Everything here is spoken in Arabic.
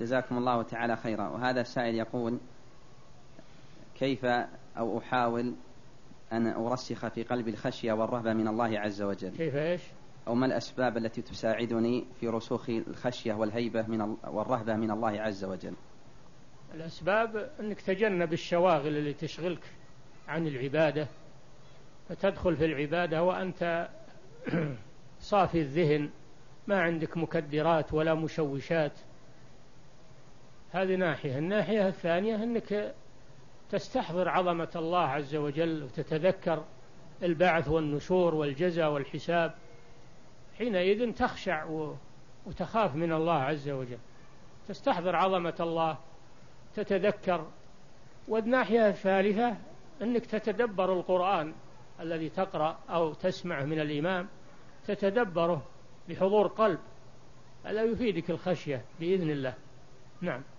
جزاكم الله تعالى خيرا. وهذا السائل يقول: كيف أو أحاول أن أرسخ في قلبي الخشية والرهبة من الله عز وجل؟ كيف إيش؟ أو ما الأسباب التي تساعدني في رسوخ الخشية والهيبة والرهبة من الله عز وجل؟ الأسباب أنك تجنب الشواغل اللي تشغلك عن العبادة، فتدخل في العبادة وأنت صافي الذهن، ما عندك مكدرات ولا مشوشات. هذه ناحية. الناحية الثانية أنك تستحضر عظمة الله عز وجل، وتتذكر البعث والنشور والجزاء والحساب، حينئذ تخشع وتخاف من الله عز وجل. تستحضر عظمة الله، تتذكر. والناحية الثالثة أنك تتدبر القرآن الذي تقرأ أو تسمعه من الإمام، تتدبره بحضور قلب، ألا يفيدك الخشية بإذن الله. نعم.